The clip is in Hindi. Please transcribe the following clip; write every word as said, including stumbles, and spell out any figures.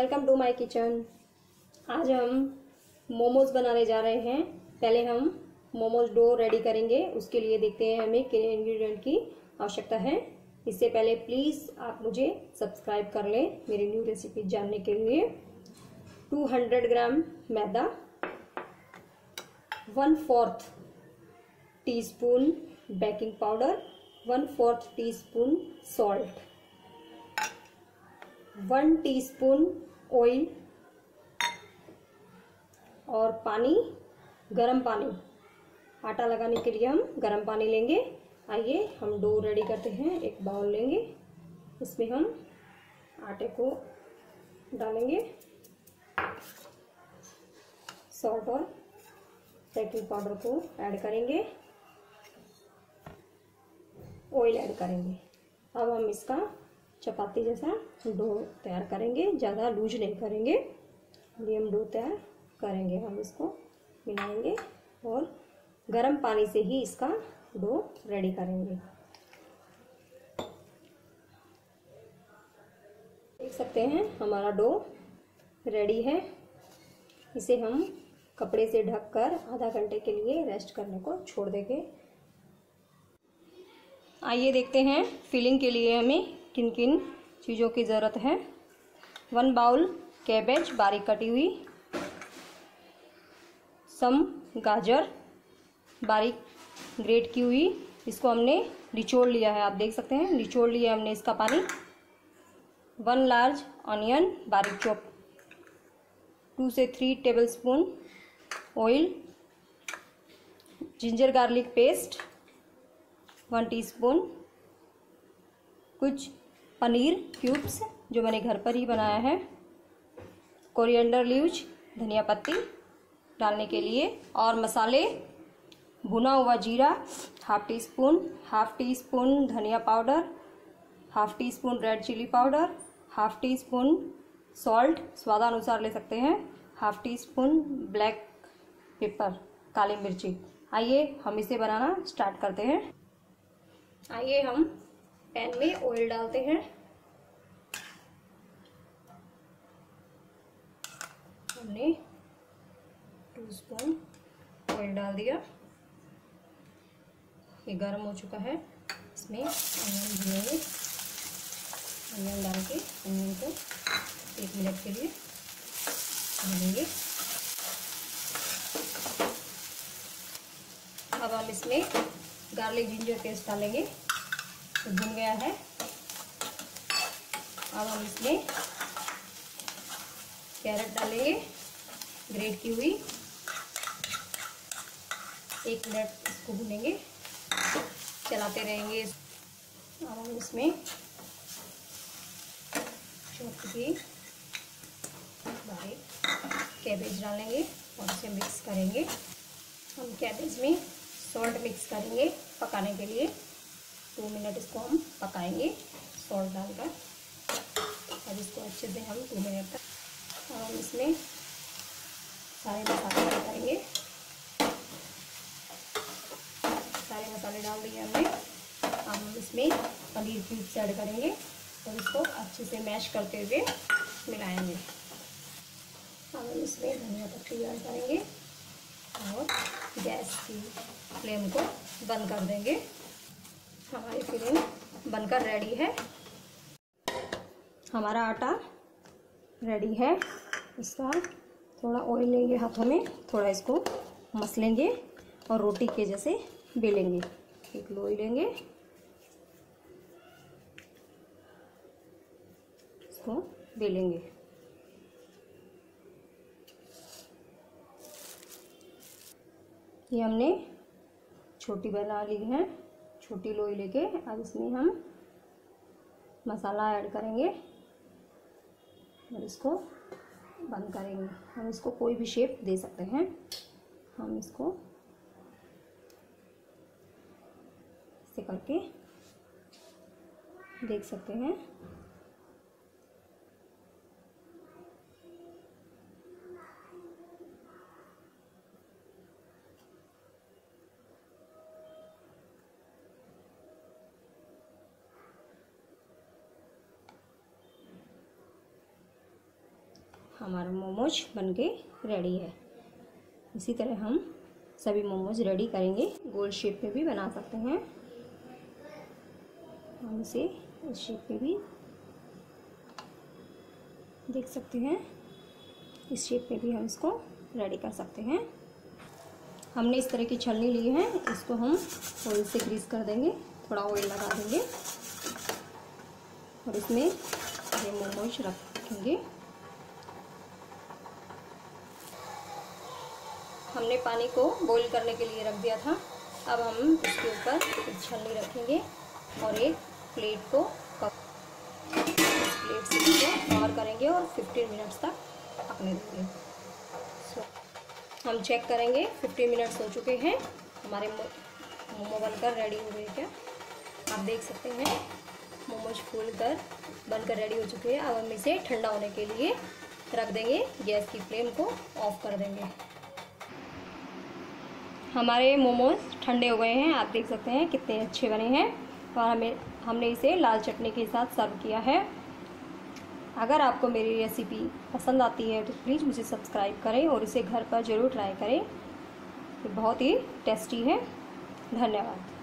Welcome to my kitchen. आज हम मोमोज बनाने जा रहे हैं। पहले हम मोमोज डो रेडी करेंगे, उसके लिए देखते हैं हमें किन इंग्रेडिएंट की आवश्यकता है। इससे पहले प्लीज़ आप मुझे सब्सक्राइब कर लें मेरी न्यू रेसिपी जानने के लिए। दो सौ ग्राम मैदा, one fourth teaspoon baking powder, one fourth teaspoon salt, one teaspoon oil और पानी, गरम पानी। आटा लगाने के लिए हम गरम पानी लेंगे। आइए हम डो रेडी करते हैं। एक बाउल लेंगे, इसमें हम आटे को डालेंगे, सॉल्ट और बेकिंग पाउडर को ऐड करेंगे, ऑयल ऐड करेंगे। अब हम इसका चपाती जैसा डो तैयार करेंगे, ज़्यादा लूज नहीं करेंगे, मीडियम डो तैयार करेंगे। हम इसको मिलाएंगे और गरम पानी से ही इसका डो रेडी करेंगे। देख सकते हैं हमारा डो रेडी है। इसे हम कपड़े से ढककर आधा घंटे के लिए रेस्ट करने को छोड़ देंगे। आइए देखते हैं फिलिंग के लिए हमें किन किन चीज़ों की ज़रूरत है। वन बाउल कैबेज बारीक कटी हुई, सम गाजर बारीक ग्रेट की हुई, इसको हमने निचोड़ लिया है, आप देख सकते हैं निचोड़ लिया हमने इसका पानी। वन लार्ज ऑनियन बारीक चॉप, टू से three tablespoon oil, ginger garlic paste one teaspoon, कुछ पनीर क्यूब्स जो मैंने घर पर ही बनाया है, कोरिएंडर लीव्स, धनिया पत्ती डालने के लिए, और मसाले भुना हुआ जीरा half teaspoon, half teaspoon धनिया powder, half teaspoon red chilli powder, half teaspoon salt स्वादानुसार ले सकते हैं, half teaspoon black pepper काली मिर्ची। आइए हम इसे बनाना स्टार्ट करते हैं। आइए हम पैन में ऑयल डालते हैं। हमने टू स्पून ऑयल डाल दिया, ये गर्म हो चुका है। इसमें अनियन भुनेंगे, अनियन डाल के अनियन को एक मिनट के लिए भुनेंगे। अब हम इसमें गार्लिक जिंजर पेस्ट डालेंगे, तो भुन गया है। अब हम इसमें कैरेट डालेंगे ग्रेट की हुई, एक मिनट इसको भुनेंगे, चलाते रहेंगे। अब हम इसमें चॉप की बारीक कैबेज डालेंगे और इसे मिक्स करेंगे। हम कैबेज में सॉल्ट मिक्स करेंगे पकाने के लिए, दो मिनट इसको हम पकाएंगे सॉल्ट डालकर। अब इसको अच्छे से हम दो मिनट तक, और हम इसमें सारे मसाले डाल करेंगे। सारे मसाले डाल दिए हमने। अब हम इसमें पनीर क्यूब्स ऐड करेंगे और इसको अच्छे से मैश करते हुए मिलाएंगे। अब हम इसमें धनिया पत्ती ऐड करेंगे और गैस की फ्लेम को बंद कर देंगे। हमारी फिलिंग बनकर रेडी है। हमारा आटा रेडी है। इसका थोड़ा ऑयल लेंगे हाथों में, थोड़ा इसको मसलेंगे और रोटी के जैसे बेलेंगे। एक लोई लेंगे, इसको बेलेंगे। ये हमने छोटी बना ली है, छोटी लोई लेके। अब इसमें हम मसाला ऐड करेंगे और इसको बंद करेंगे। हम इसको कोई भी शेप दे सकते हैं। हम इसको ऐसे करके देख सकते हैं। हमारा मोमोज बनके रेडी है। इसी तरह हम सभी मोमोज रेडी करेंगे। गोल शेप में भी बना सकते हैं, हम इसे इस शेप पे भी देख सकते हैं, इस शेप पे भी हम इसको रेडी कर सकते हैं। हमने इस तरह की छलनी ली है, इसको हम ऑयल से ग्रीस कर देंगे, थोड़ा ऑयल लगा देंगे और इसमें ये मोमोज रखेंगे। हमने पानी को बॉईल करने के लिए रख दिया था। अब हम इसके ऊपर एक छलनी रखेंगे और एक प्लेट को प्लेट से कवर करेंगे और पंद्रह मिनट्स तक पकने देंगे। सो हम चेक करेंगे, पंद्रह मिनट्स हो चुके हैं, हमारे मोमो बनकर रेडी हो गए। क्या आप देख सकते हैं, मोमोज फूल कर बनकर रेडी हो चुके हैं। अब हम इसे ठंडा होने के लिए रख देंगे, गैस की फ्लेम को ऑफ कर देंगे। हमारे मोमोज ठंडे हो गए हैं, आप देख सकते हैं कितने अच्छे बने हैं। और हमें हमने इसे लाल चटनी के साथ सर्व किया है। अगर आपको मेरी रेसिपी पसंद आती है तो प्लीज़ मुझे सब्सक्राइब करें और इसे घर पर ज़रूर ट्राई करें, ये बहुत ही टेस्टी है। धन्यवाद।